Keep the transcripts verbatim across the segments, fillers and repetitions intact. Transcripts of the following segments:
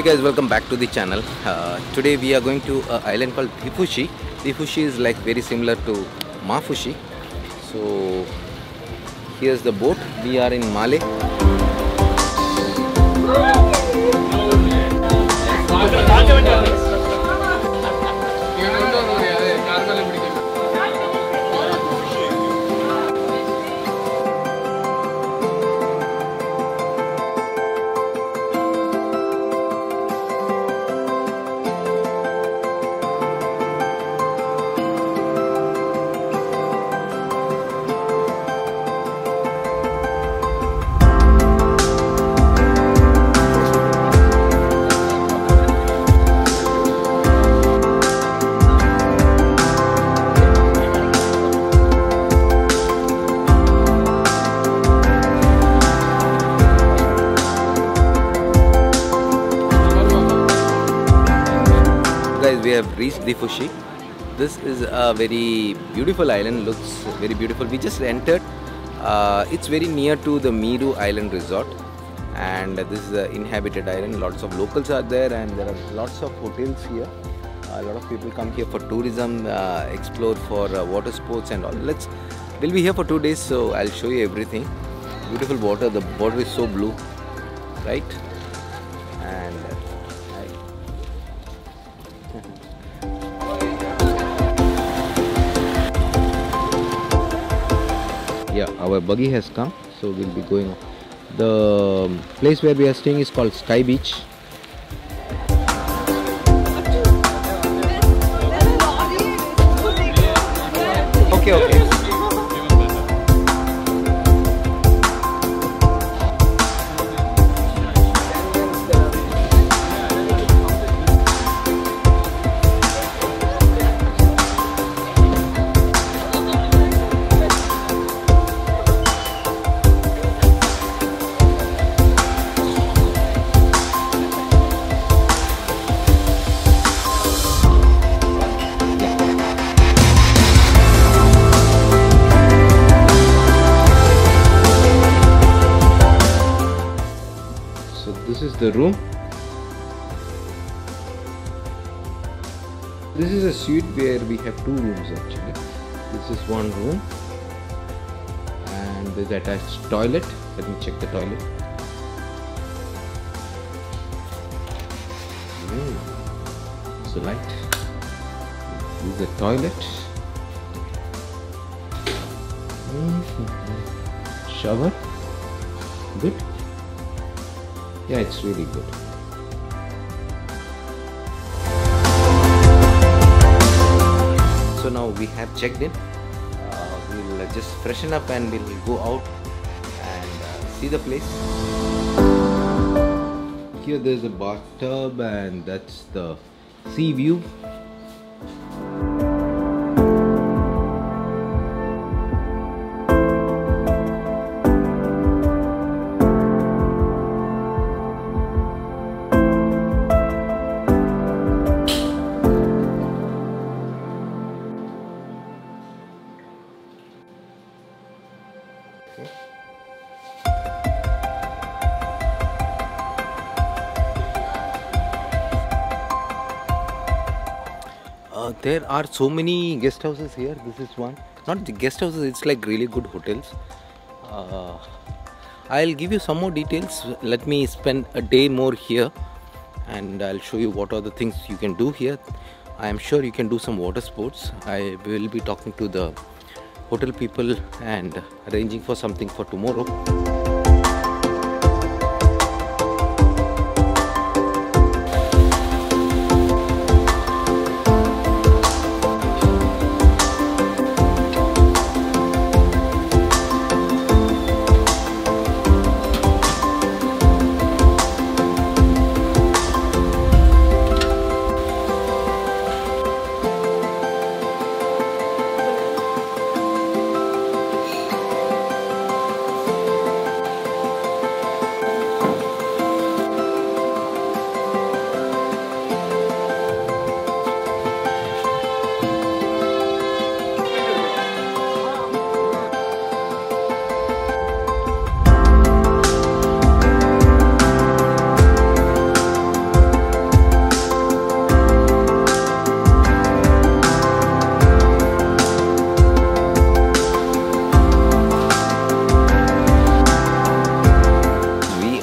Hey guys, welcome back to the channel. Uh, today we are going to an island called Dhiffushi. Dhiffushi is like very similar to Maafushi. So here's the boat. We are in Malé. We have reached Dhiffushi. This is a very beautiful island, looks very beautiful. We just entered. Uh, it's very near to the Miru Island Resort, and this is an inhabited island. Lots of locals are there, and there are lots of hotels here. A lot of people come here for tourism, uh, explore for uh, water sports and all. Let's, we'll be here for two days, so I'll show you everything. Beautiful water, the water is so blue, right? And yeah, our buggy has come, so we'll be going. The place where we are staying is called Sky Beach. Okay, okay. This is the room. This is a suite where we have two rooms actually. This is one room and there's attached toilet. Let me check the toilet. Mm. It's a light. This is the toilet. Mm-hmm. Shower. Good. Yeah, it's really good. So now we have checked in. Uh, we'll just freshen up and we'll go out and uh, see the place. Here there's a bathtub and that's the sea view. Uh, there are so many guest houses here. This is one. Not the guest houses, it's like really good hotels. Uh, I'll give you some more details. Let me spend a day more here and I'll show you what are the things you can do here. I am sure you can do some water sports. I will be talking to the hotel people and arranging for something for tomorrow.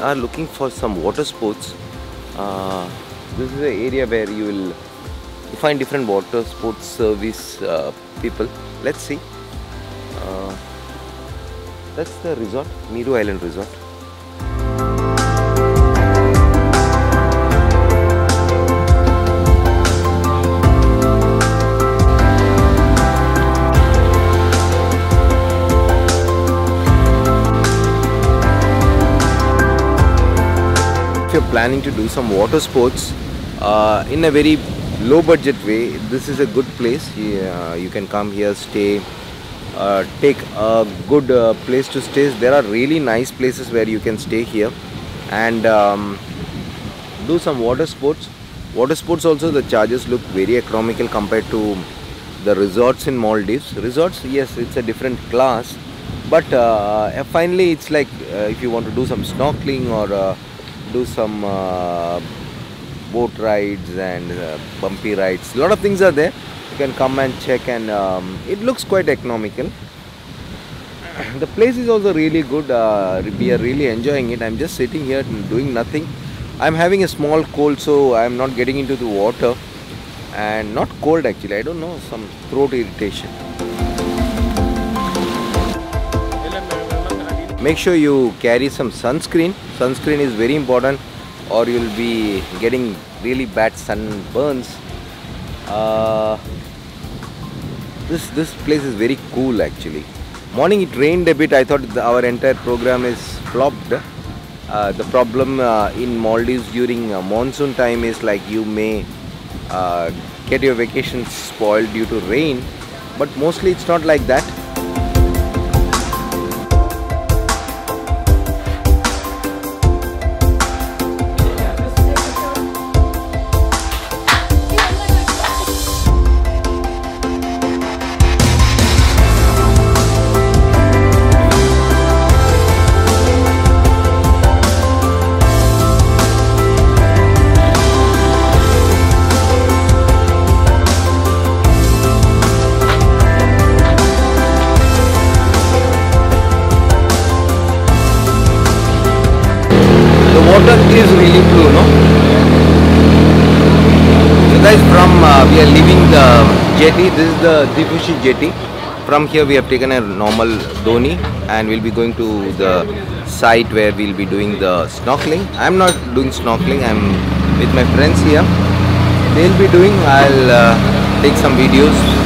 are looking for some water sports, uh, this is the area where you will find different water sports service uh, people. Let's see. Uh, that's the resort, Miru Island Resort. If you're planning to do some water sports uh, in a very low budget way, this is a good place. Yeah, you can come here, stay, uh, take a good uh, place to stay. There are really nice places where you can stay here and um, do some water sports. Water sports also, the charges look very economical compared to the resorts in Maldives. Resorts, yes, it's a different class, but uh, finally it's like uh, if you want to do some snorkeling or uh, do some uh, boat rides and uh, bumpy rides, a lot of things are there. You can come and check, and um, it looks quite economical. The place is also really good. Uh, we are really enjoying it. I'm just sitting here doing nothing. I'm having a small cold, so I'm not getting into the water, and not cold actually, I don't know, some throat irritation. Make sure you carry some sunscreen. Sunscreen is very important, or you'll be getting really bad sunburns. Uh, this this place is very cool actually. Morning it rained a bit. I thought the, our entire program is flopped. Uh, the problem uh, in Maldives during uh, monsoon time is like you may uh, get your vacation spoiled due to rain, but mostly it's not like that. Is really blue, no? So guys, from uh, we are leaving the jetty. This is the Dhiffushi jetty. From here we have taken a normal Dhoni and we'll be going to the site where we'll be doing the snorkeling. I'm not doing snorkeling, I'm with my friends here. They'll be doing, I'll uh, take some videos.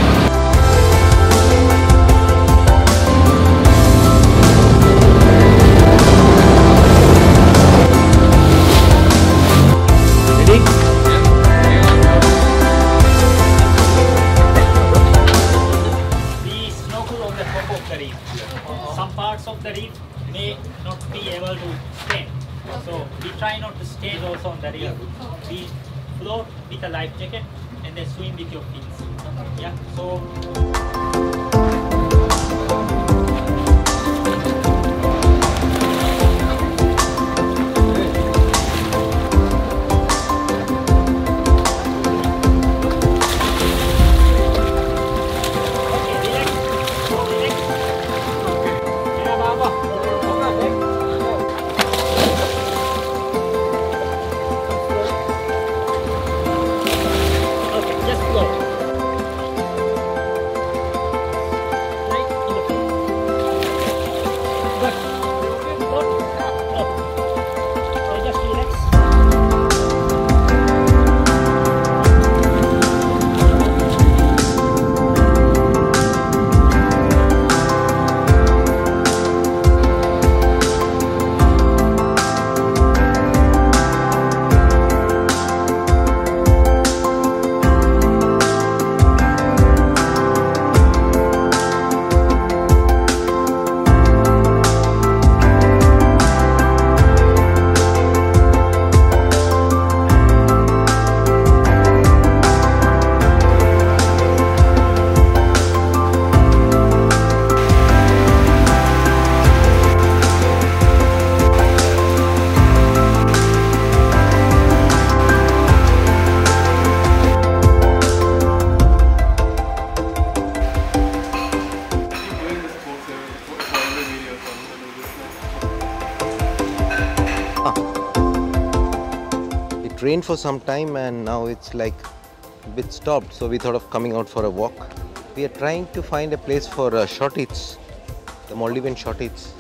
Some parts of the reef may not be able to stand, so we try not to stand also on the reef. We float with a life jacket and then swim with your fins. Yeah, so it rained for some time and now it's like a bit stopped, so we thought of coming out for a walk. We are trying to find a place for uh, shorteats, the Maldivian shorteats.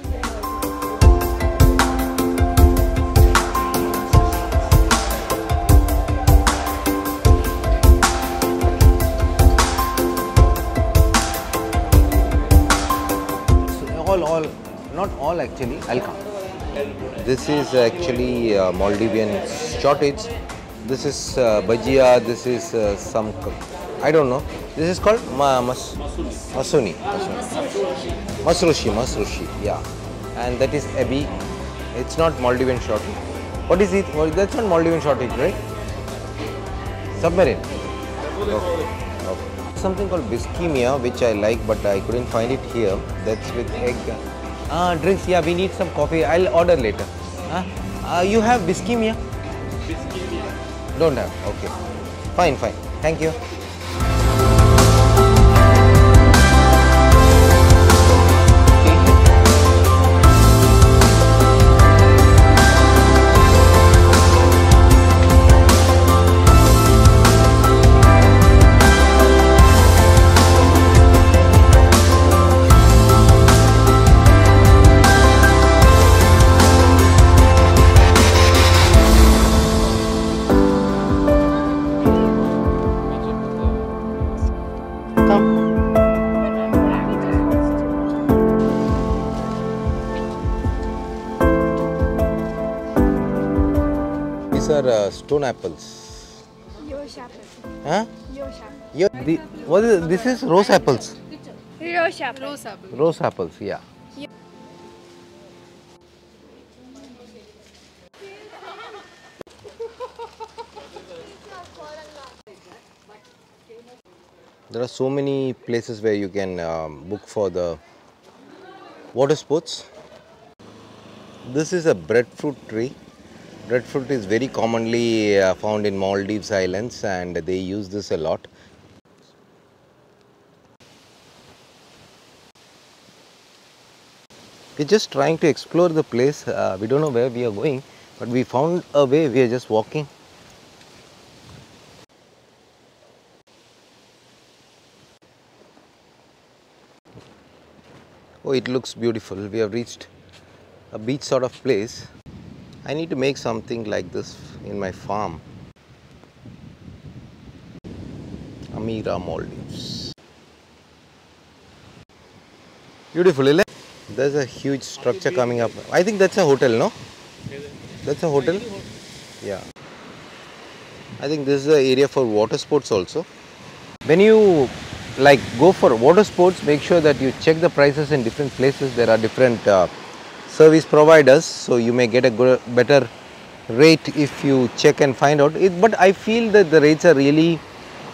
All, all, not all actually, I'll come. This is actually uh, Maldivian shorteats. This is uh, bhajia, this is uh, some, I don't know. This is called ma mas Masuni. Masuni. Masroshi, Masroshi, yeah. And that is ebi. It's not Maldivian shorteat. What is it? Well, that's not Maldivian shorteat, right? Submarine. Okay. Something called Biskemia, which I like, but I couldn't find it here. That's with egg. Ah, drinks, yeah, we need some coffee. I'll order later. Huh? Uh, you have Biskemia? Biskemia. Don't have, okay. Fine, fine. Thank you. Uh, stone apples. Yosh apples. Huh? Yosh apples. Yo the, what is, this is rose apples. Rose apples. Rose apples. Rose apples, yeah. yeah. There are so many places where you can um, book for the water sports. This is a breadfruit tree. Breadfruit is very commonly found in Maldives Islands and they use this a lot. We're just trying to explore the place. Uh, we don't know where we are going, but we found a way. We are just walking. Oh, it looks beautiful. We have reached a beach sort of place. I need to make something like this in my farm. Amira Maldives. Beautiful, isn't it? There's a huge structure coming up. I think that's a hotel, no? That's a hotel? Yeah. I think this is the area for water sports also. When you like go for water sports, make sure that you check the prices in different places. There are different uh, service providers, so you may get a good, better rate if you check and find out it, but I feel that the rates are really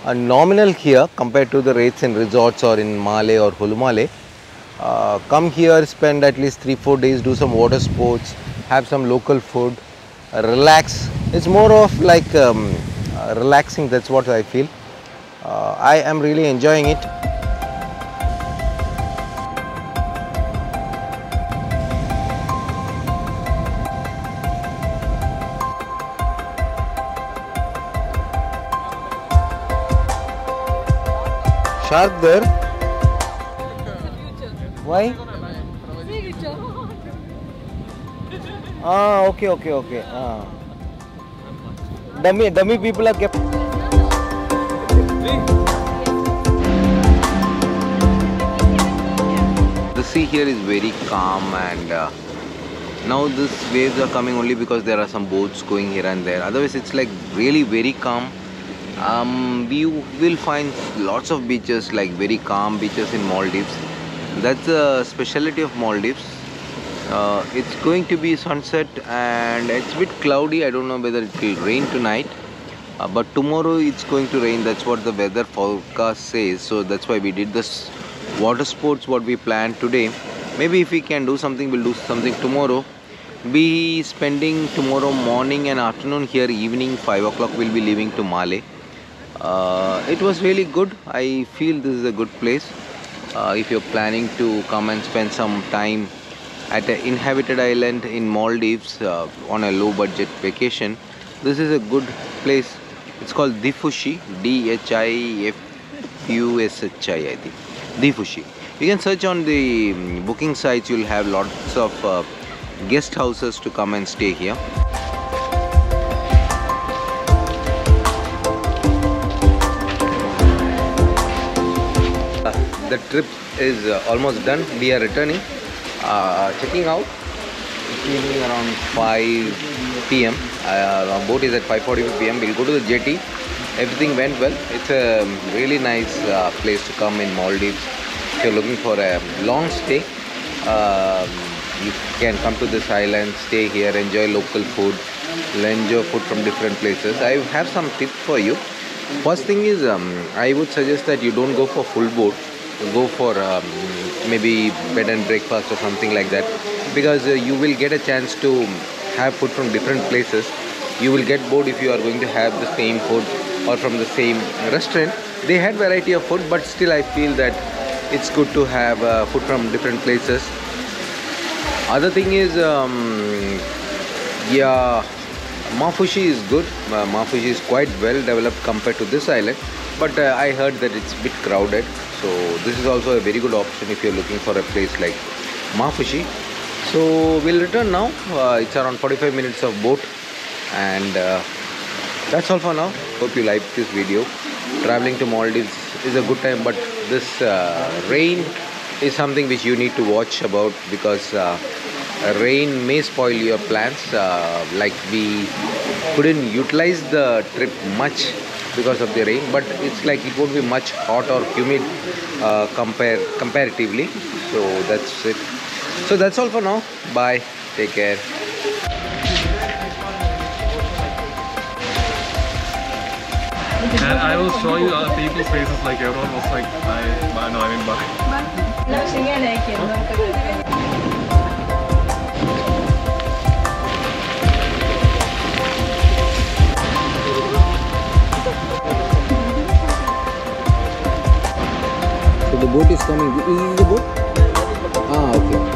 uh, nominal here compared to the rates in resorts or in Malé or Hulumale. Uh, come here, spend at least three four days, do some water sports, have some local food, uh, relax. It's more of like um, uh, relaxing, that's what I feel. Uh, I am really enjoying it. Shark there? Why? Ah, okay, okay, okay. Ah. Dummy, dummy people are kept. The sea here is very calm, and uh, now these waves are coming only because there are some boats going here and there. Otherwise, it's like really very calm. Um, we will find lots of beaches, like very calm beaches in Maldives. That's the speciality of Maldives. Uh, it's going to be sunset and it's a bit cloudy. I don't know whether it will rain tonight, uh, but tomorrow it's going to rain. That's what the weather forecast says. So that's why we did this water sports, what we planned today. Maybe if we can do something, we'll do something tomorrow. Be spending tomorrow morning and afternoon here. Evening five o'clock we'll be leaving to Malé. Uh, it was really good. I feel this is a good place uh, if you're planning to come and spend some time at an inhabited island in Maldives uh, on a low budget vacation. This is a good place. It's called Dhiffushi, D H I F U S H I, I think. Dhiffushi. You can search on the booking sites. You'll have lots of uh, guest houses to come and stay here. Uh, the trip is uh, almost done. We are returning, uh, checking out. Evening around five P M Uh, our boat is at five forty-five P M We'll go to the jetty. Everything went well. It's a really nice uh, place to come in Maldives. If you're looking for a long stay, uh, you can come to this island, stay here, enjoy local food, enjoy food from different places. I have some tips for you. First thing is, um, I would suggest that you don't go for full boat. Go for um, maybe bed and breakfast or something like that, because uh, you will get a chance to have food from different places. You will get bored if you are going to have the same food or from the same restaurant. They had variety of food, but still I feel that it's good to have uh, food from different places. Other thing is, um, yeah, Maafushi is good. Uh, Maafushi is quite well developed compared to this island, but uh, I heard that it's a bit crowded. So this is also a very good option if you're looking for a place like Maafushi. So we'll return now. Uh, it's around forty-five minutes of boat, and uh, that's all for now. Hope you liked this video. Traveling to Maldives is a good time, but this uh, rain is something which you need to watch about, because uh, rain may spoil your plans. Uh, like we couldn't utilize the trip much because of the rain, but it's like it won't be much hot or humid uh, compare comparatively. So that's it. So that's all for now. Bye. Take care. And I will show you other people's faces. Like everyone was like, I, I know, I mean, bye. Huh? The boat is coming. Is this the boat? Ah, okay.